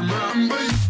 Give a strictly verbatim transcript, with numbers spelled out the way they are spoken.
remember you.